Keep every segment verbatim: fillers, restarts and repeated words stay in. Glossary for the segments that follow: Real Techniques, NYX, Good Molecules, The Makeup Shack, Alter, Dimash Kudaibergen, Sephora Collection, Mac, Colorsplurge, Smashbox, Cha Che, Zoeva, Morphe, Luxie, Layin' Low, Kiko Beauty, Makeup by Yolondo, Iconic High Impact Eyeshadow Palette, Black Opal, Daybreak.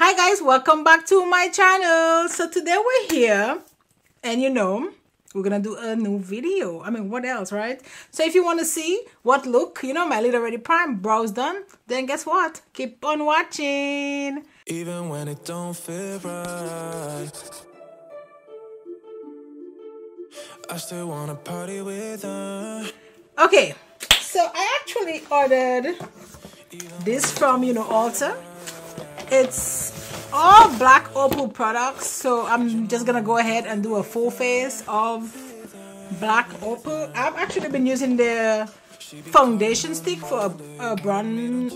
Hi guys, welcome back to my channel. So today we're here and you know we're gonna do a new video. I mean, what else, right? So if you want to see what look, you know, my lid already primed, brows done, then guess what, keep on watching. Even when it don't feel right, I still want to party with her. Okay, so I actually ordered this from, you know, Alter. It's all Black Opal products, so I'm just gonna go ahead and do a full face of Black Opal. I've actually been using their foundation stick for a, a brown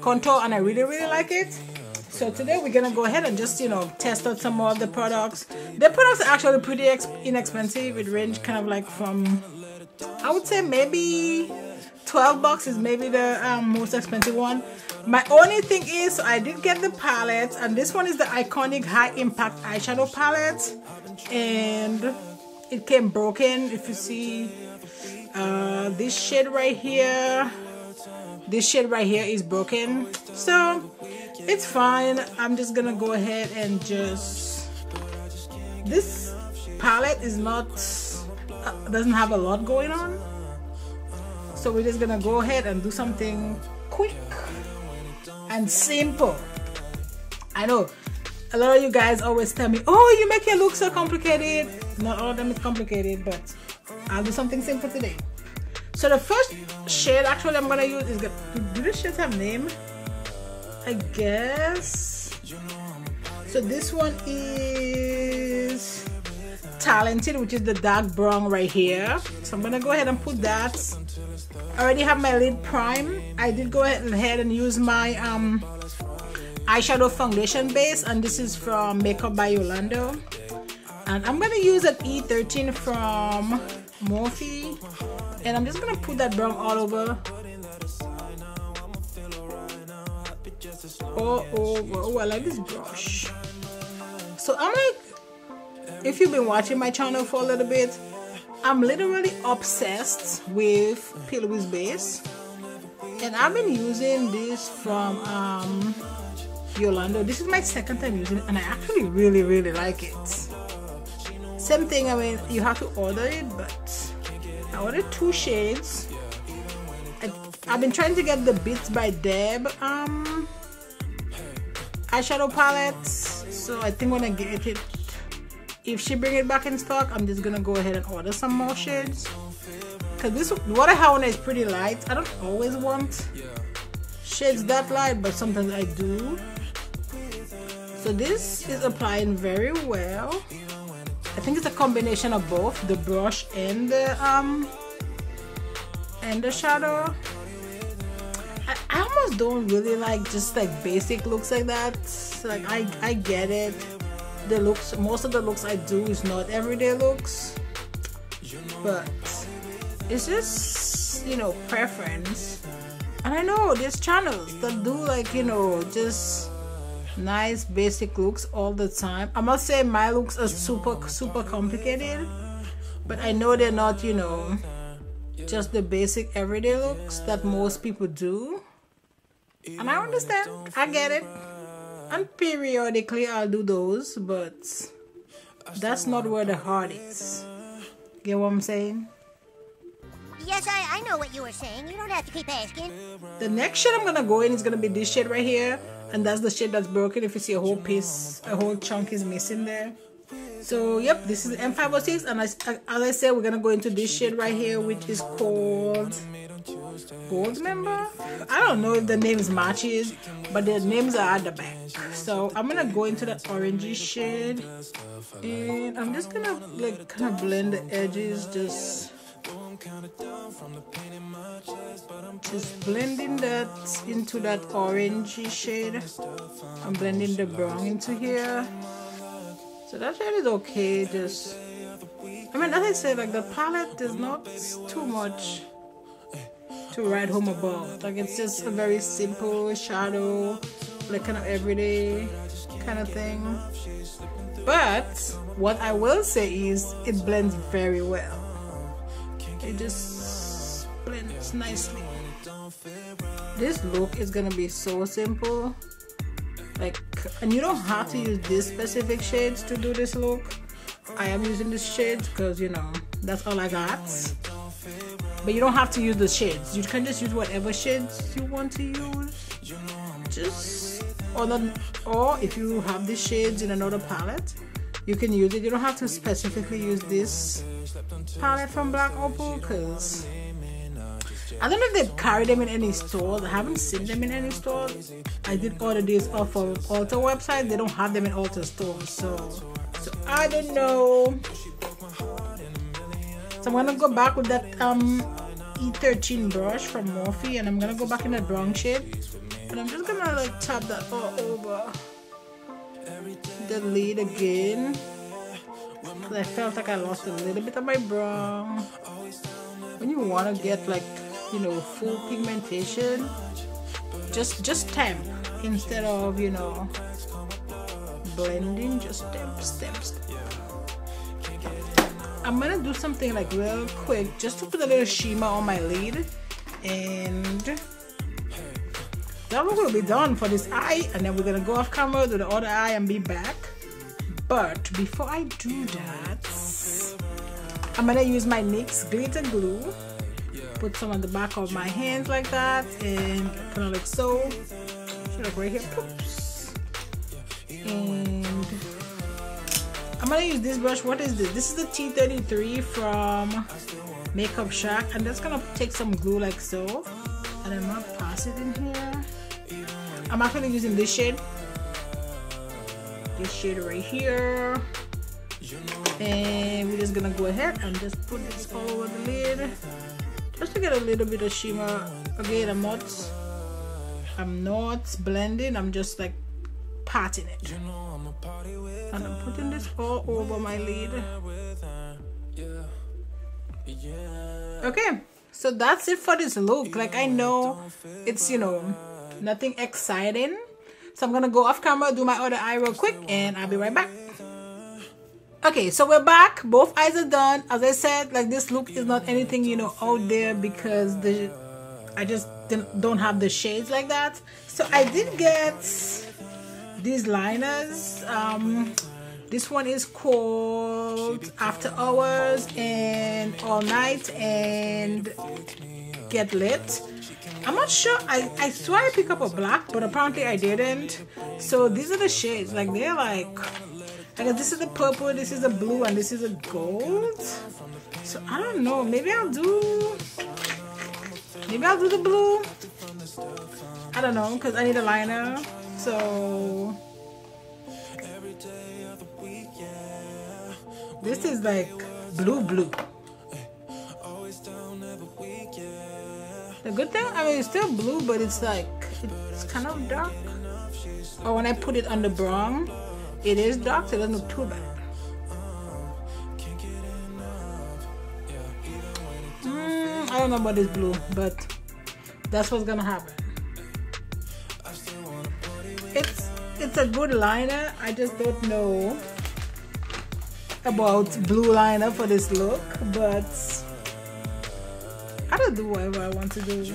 contour and I really really like it. So today we're gonna go ahead and just, you know, test out some more of the products. The products are actually pretty inexpensive. It range kind of like from, I would say maybe twelve bucks is maybe the um, most expensive one. My only thing is, so I did get the palette, and this one is the Iconic High Impact Eyeshadow Palette, and it came broken. If you see uh, this shade right here, this shade right here is broken, so it's fine. I'm just gonna go ahead and just, this palette is not, uh, doesn't have a lot going on, so we're just gonna go ahead and do something quick and simple. I know a lot of you guys always tell me, oh, you make your look so complicated. Not all of them is complicated, but I'll do something simple today. So the first shade actually I'm gonna use is the, do the shades have name? I guess. So this one is Talented, which is the dark brown right here. So I'm gonna go ahead and put that. I already have my lid prime. I did go ahead and use my um, eyeshadow foundation base, and this is from Makeup by Yolondo. And I'm gonna use an E thirteen from Morphe, and I'm just gonna put that brown all over, oh, oh, oh, I like this brush. So I'm like, if you've been watching my channel for a little bit, I'm literally obsessed with Peel With Base, and I've been using this from um, Yolondo. This is my second time using it, and I actually really really like it. Same thing, I mean, you have to order it, but I ordered two shades. I, I've been trying to get the Beats by Deb um, eyeshadow palette, so I think when I get it, if she bring it back in stock, I'm just gonna go ahead and order some more shades, because this, what I have on is pretty light. I don't always want shades that light, but sometimes I do. So this is applying very well. I think it's a combination of both the brush and the um and the shadow. I, I almost don't really like just like basic looks like that. Like I, I get it. The looks, most of the looks I do is not everyday looks, but it's just, you know, preference. And I know there's channels that do like, you know, just nice basic looks all the time. I'm not saying my looks are super super complicated, but I know they're not, you know, just the basic everyday looks that most people do, and I understand, I get it. And periodically I'll do those, but that's not where the heart is. Get what I'm saying? Yes, I, I know what you were saying. You don't have to keep asking. The next shade I'm gonna go in is gonna be this shade right here, and that's the shade that's broken. If you see a whole piece, a whole chunk is missing there. So yep, this is M five oh six, and as, as I said, we're gonna go into this shade right here, which is called Gold Member. I don't know if the names matches, but their names are at the back. So I'm gonna go into that orangey shade, and I'm just gonna like kind of blend the edges, just just blending that into that orangey shade. I'm blending the brown into here. So that shade is okay. Just, I mean, as I said, like the palette is not too much to write home about. Like it's just a very simple shadow, like kind of everyday kind of thing. But what I will say is it blends very well. It just blends nicely. This look is gonna be so simple. Like and you don't have to use these specific shades to do this look. I am using these shades because, you know, that's all I got. But you don't have to use the shades. You can just use whatever shades you want to use. Just or, not, or if you have the shades in another palette, you can use it. You don't have to specifically use this palette from Black Opal because I don't know if they've carried them in any stores. I haven't seen them in any stores. I did order these off of Alter website. They don't have them in Alter stores, so so I don't know. So I'm gonna go back with that um E thirteen brush from Morphe, and I'm gonna go back in that brown shade, and I'm just gonna like tap that all over the lid again, because I felt like I lost a little bit of my brown. When you wanna get like, you know, full pigmentation, just just temp instead of, you know, blending. Just temp, temp, temp. I'm gonna do something like real quick just to put a little shimmer on my lid, and that we're gonna be done for this eye, and then we're gonna go off camera, do the other eye, and be back. But before I do that, I'm gonna use my NYX glitter glue. Put some on the back of my hands like that, and kind of like so, like right here, oops. And I'm gonna use this brush. What is this? This is the T thirty-three from Makeup Shack. I'm just gonna take some glue like so, and I'm gonna pass it in here. I'm actually using this shade, this shade right here, and we're just gonna go ahead and just put this all over the lid. Just to get a little bit of shimmer. Again, I'm not I'm not blending, I'm just like patting it. And I'm putting this all over my lid. Okay, so that's it for this look. Like, I know it's, you know, nothing exciting. So I'm gonna go off camera, do my other eye real quick, and I'll be right back. Okay, so we're back. Both eyes are done. As I said, like, this look is not anything, you know, out there because the I just don't have the shades like that. So I did get these liners. Um, this one is called After Hours and All Night and Get Lit. I'm not sure. I, I swear I picked up a black, but apparently I didn't. So these are the shades. Like, they're like... I guess this is the purple, this is the blue, and this is the gold. So I don't know. Maybe I'll do. Maybe I'll do the blue. I don't know, cause I need a liner. So this is like blue, blue. The good thing, I mean, it's still blue, but it's like it's kind of dark. Or when I put it on the brown. It is dark, so it doesn't look too bad. Mm, I don't know about this blue, but that's what's gonna happen. It's it's a good liner. I just don't know about blue liner for this look, but I don't do whatever I want to do.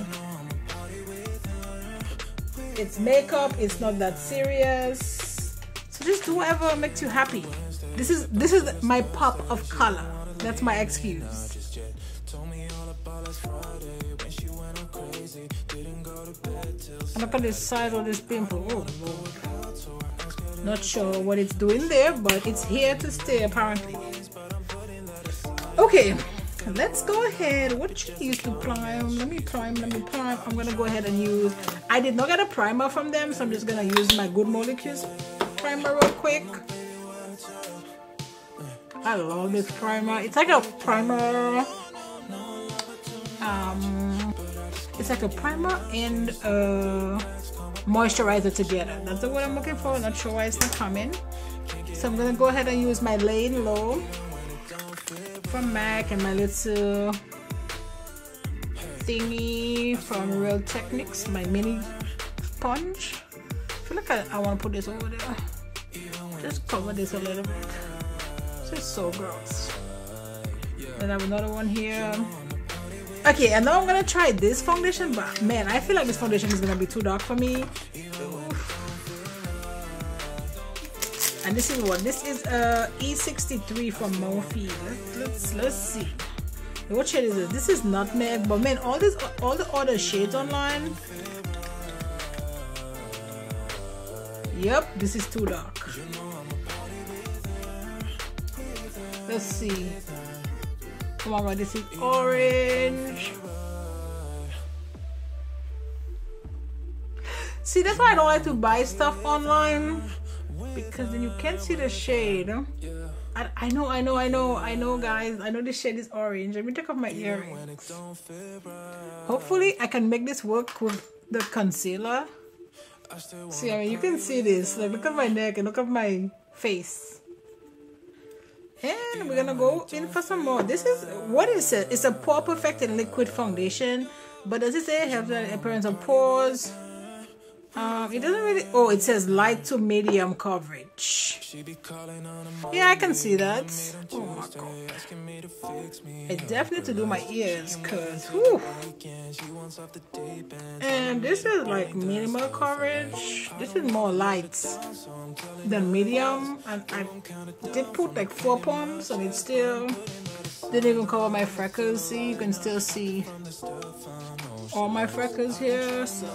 It's makeup. It's not that serious. Just do whatever makes you happy. This is this is my pop of color. That's my excuse. I'm not gonna decide on this pimple. Oh Lord. Not sure what it's doing there, but it's here to stay apparently. Okay, let's go ahead. What did you use to prime? Let me prime, let me prime. I'm gonna go ahead and use. I did not get a primer from them, so I'm just gonna use my Good Molecules primer real quick. I love this primer. It's like a primer um it's like a primer and a moisturizer together. That's the word I'm looking for. Not sure why it's not coming. So I'm gonna go ahead and use my Layin' Low from Mac and my little thingy from Real Techniques, my mini sponge. Look, I, I want to put this over there. Just cover this a little bit. This is so gross. Then I have another one here. Okay, and now I'm gonna try this foundation, but man, I feel like this foundation is gonna be too dark for me. And this is what? This is a uh, E sixty-three from Morphe. Let's, let's let's see. What shade is this? This is Nutmeg. But man, all this, all the other shades online. Yep, this is too dark. Let's see. Come on, this is orange. See, that's why I don't like to buy stuff online, because then you can't see the shade. I, I know, I know, I know, I know, guys. I know this shade is orange. Let me take off my earrings. Hopefully, I can make this work with the concealer. See, I mean, you can see this. Like, look at my neck and look at my face. And we're gonna go in for some more. This is, what is it? It's a pore perfected liquid foundation. But does it say it has an appearance of pores? Um, it doesn't really. Oh, it says light to medium coverage. Yeah, I can see that. Oh my god. I definitely have to do my ears, cause whew. And this is like minimal coverage. This is more light than medium. And I did put like four pumps, and it still didn't even cover my freckles. See, you can still see all my freckles here. So.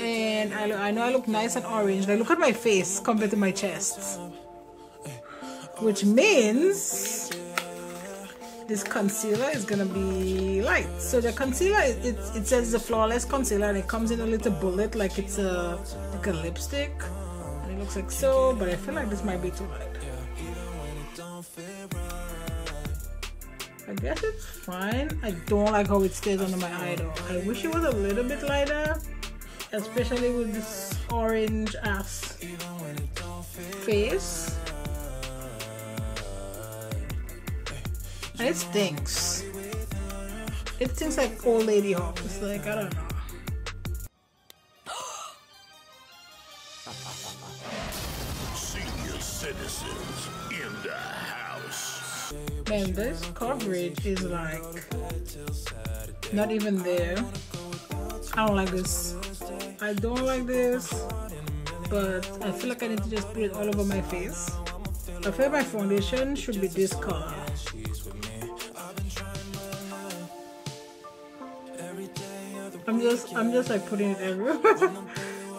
And I, I know I look nice and orange. Like, look at my face compared to my chest, which means this concealer is gonna be light. So the concealer, it, it, it says the flawless concealer, and it comes in a little bullet, like it's a like a lipstick, and it looks like so. But I feel like this might be too light. I guess it's fine. I don't like how it stays under my eye though. I wish it was a little bit lighter. Especially with this orange ass face. And it stinks. It stinks like old lady hop. It's like, I don't know. Senior citizens in the house. Man, this coverage is like not even there. I don't like this. I don't like this, but I feel like I need to just put it all over my face. I feel my foundation should be this color. I'm just, I'm just like putting it everywhere.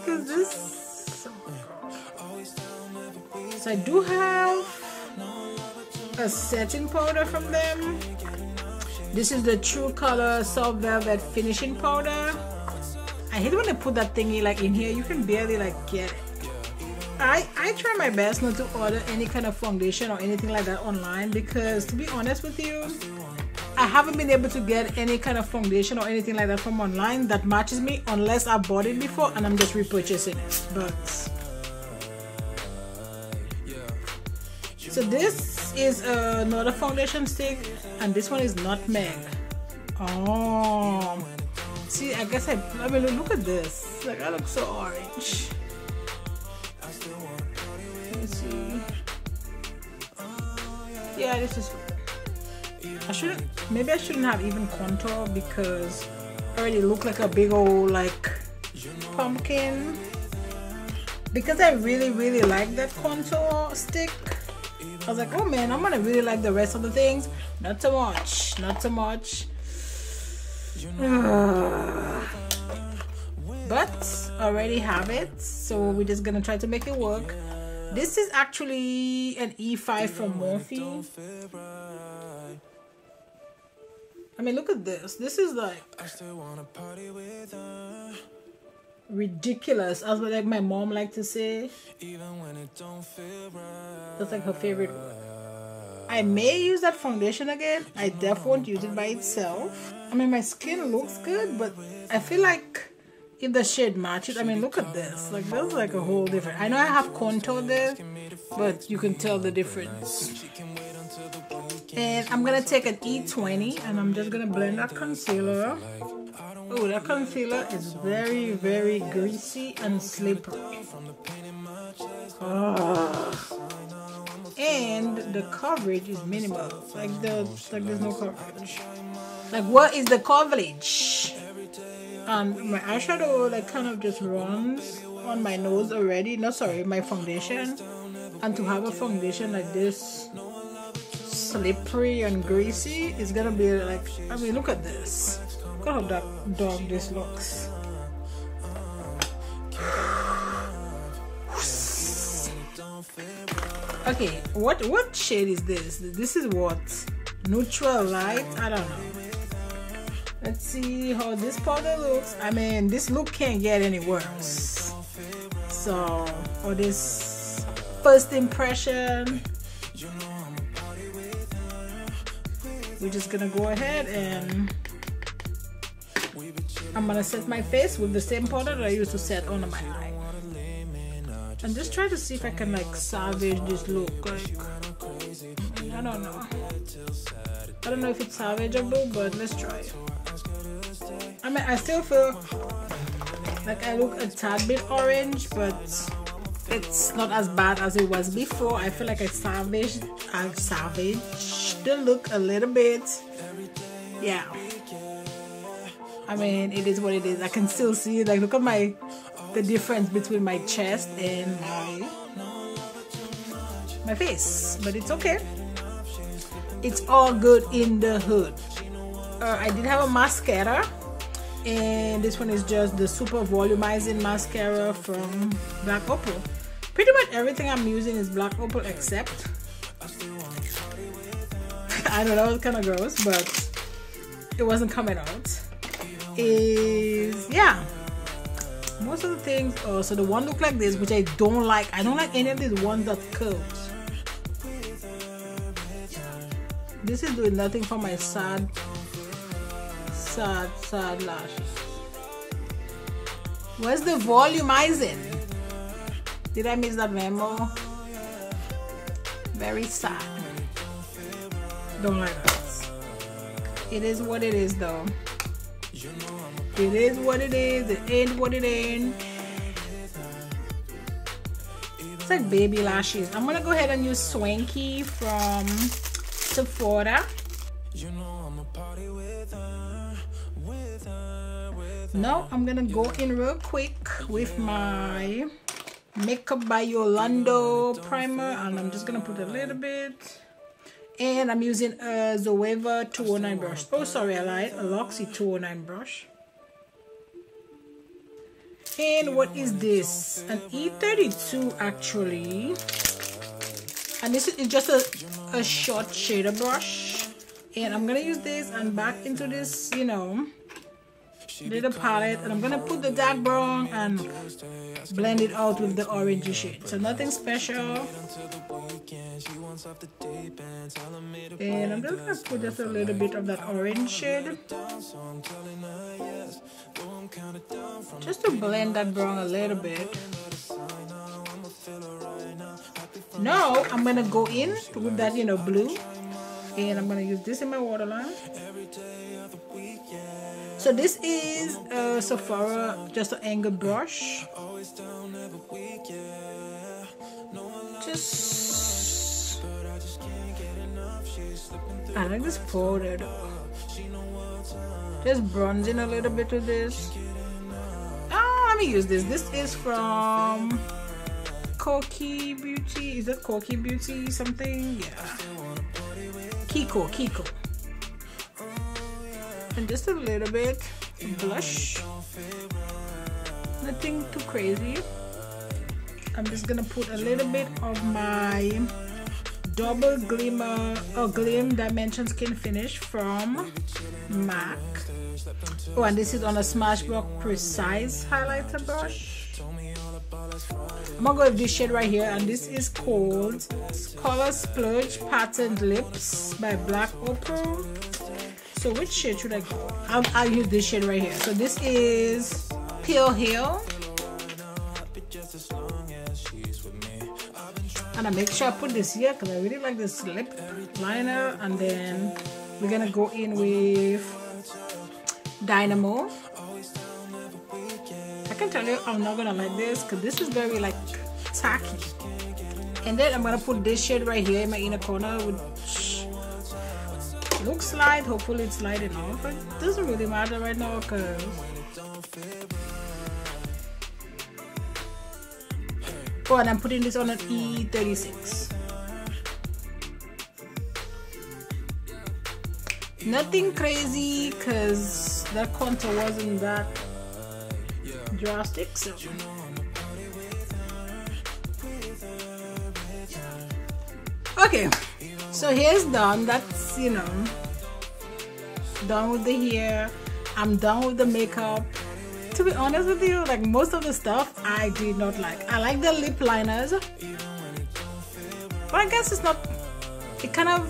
Cause this. So I do have a setting powder from them. This is the True Color Soft Velvet Finishing Powder. I hate when they put that thingy like in here. You can barely like get it. I, I try my best not to order any kind of foundation or anything like that online, because to be honest with you, I haven't been able to get any kind of foundation or anything like that from online that matches me, unless I bought it before and I'm just repurchasing it. But so this is another foundation stick, and this one is Nutmeg. Oh. See, I guess I, I mean, look at this. Like, I look so orange. Let me see. Yeah, this is. I shouldn't. Maybe I shouldn't have even contour, because I already look like a big old like pumpkin. Because I really, really like that contour stick. I was like, oh man, I'm gonna really like the rest of the things. Not so much. Not so much. But already have it, so we're just gonna try to make it work. This is actually an E five from Morphe. I mean, look at this. This is like ridiculous, as what like my mom liked to say. That's like her favorite. I may use that foundation again. I def won't use it by itself. I mean, my skin looks good, but I feel like if the shade matches, I mean, look at this. Like, this is like a whole different. I know I have contour there, but you can tell the difference. And I'm gonna take an E twenty, and I'm just gonna blend that concealer. Oh, that concealer is very, very greasy and slippery. Ugh. And the coverage is minimal. Like the like there's no coverage. Like, what is the coverage? And my eyeshadow like kind of just runs on my nose already, no sorry, my foundation, and to have a foundation like this slippery and greasy is gonna be like, I mean, look at this, look how that dog this looks. Okay, what what shade is this? This is what, neutral light? I don't know. Let's see how this powder looks. I mean, this look can't get any worse. So, for this first impression, we're just gonna go ahead and I'm gonna set my face with the same powder that I used to set on my eye. And just try to see if I can like salvage this look. Like, I don't know. I don't know if it's salvageable, but let's try it. I mean, I still feel like I look a tad bit orange, but it's not as bad as it was before. I feel like I salvaged, I've salvaged the look a little bit. Yeah. I mean, it is what it is. I can still see, like, look at my, the difference between my chest and my, my face. But it's okay. It's all good in the hood. Uh, I did have a mascara, and this one is just the super volumizing mascara from Black Opal. Pretty much everything I'm using is Black Opal except I don't know, it was kind of gross, but it wasn't coming out. Is yeah, most of the things. Oh, so the one look like this, which I don't like. I don't like any of these ones that curves. This is doing nothing for my sad, sad, sad lashes. Where's the volumizing? Did I miss that memo? Very sad. Don't like that. It is what it is, though. It is what it is. It ain't what it ain't. It's like baby lashes. I'm gonna go ahead and use Swanky from Sephora. You know I'm a party with her, with her, with her. Now I'm gonna go in real quick with my Makeup by Yolondo primer, and I'm just gonna put a little bit. And I'm using a Zoeva two oh nine brush. Oh, sorry, I lied. A Luxie two oh nine brush. And what is this? An E thirty-two actually. And this is just a, a short shader brush. And I'm gonna use this and back into this, you know, little palette. And I'm gonna put the dark brown and blend it out with the orangey shade. So nothing special. And I'm just gonna put just a little bit of that orange shade. Just to blend that brown a little bit. Now I'm gonna go in with that, you know, blue, and I'm gonna use this in my waterline. So this is a Sephora, just an angled brush. Just I like this powder. Just bronzing a little bit with this. Ah, let me use this. This is from Kiko Beauty, is that Kiko Beauty something? Yeah. Kiko, Kiko. And just a little bit blush. Nothing too crazy. I'm just gonna put a little bit of my double glimmer or gleam dimension skin finish from Mac. Oh, and this is on a Smashbox precise highlighter brush. I'm gonna go with this shade right here, and this is called Color Splurge Patterned Lips by Black Opal. So which shade should I go? I'll, I'll use this shade right here. So this is Pale Hill, and I make sure I put this here because I really like this lip liner. And then we're gonna go in with Dynamo. I can tell you I'm not gonna like this because this is very like tacky. And then I'm gonna put this shade right here in my inner corner, which looks light. Hopefully it's light enough, but it doesn't really matter right now because Oh, and I'm putting this on an E thirty-six. Nothing crazy because that contour wasn't that drastic, so okay, so here's done. That's, you know, done with the hair. I'm done with the makeup. To be honest with you, like, most of the stuff I did not like. I like the lip liners, but I guess it's not, it kind of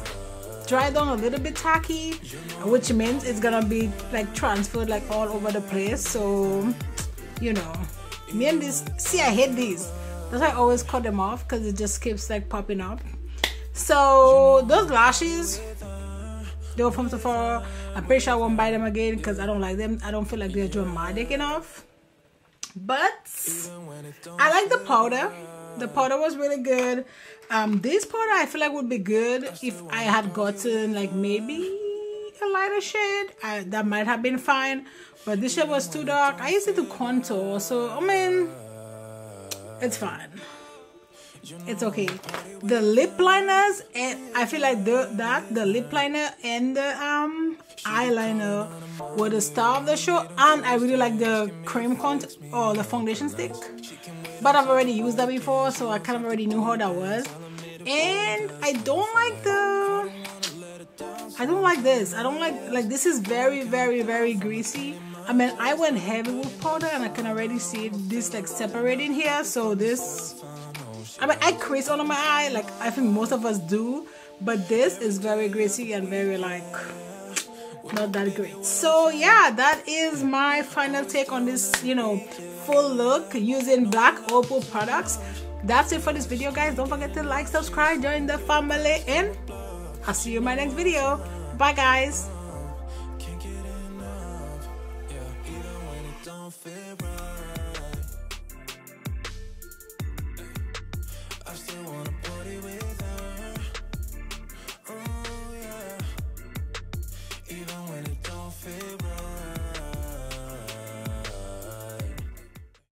dried on a little bit tacky, which means it's gonna be like transferred like all over the place. So, you know, me and this, see, I hate these. That's why I always cut them off, because it just keeps like popping up. So those lashes, they were from Sephora. I'm pretty sure I won't buy them again because I don't like them. I don't feel like they're dramatic enough. But I like the powder. The powder was really good. Um, this powder I feel like would be good if I had gotten like maybe a lighter shade. I, that might have been fine. But this shade was too dark. I used it to contour, so I mean, it's fine. It's okay. The lip liners, and I feel like the, that the lip liner and the um eyeliner were the star of the show. And I really like the cream contour or the foundation stick, but I've already used that before, so I kind of already knew how that was. And I don't like the, I don't like this. I don't like, like, this is very very very greasy. I mean, I went heavy with powder and I can already see this like separating here. So this, I mean, I crease under my eye, like I think most of us do, but this is very greasy and very like not that great. So yeah, that is my final take on this, you know, full look using Black Opal products. That's it for this video, guys. Don't forget to like, subscribe, join the family, and I'll see you in my next video. Bye, guys.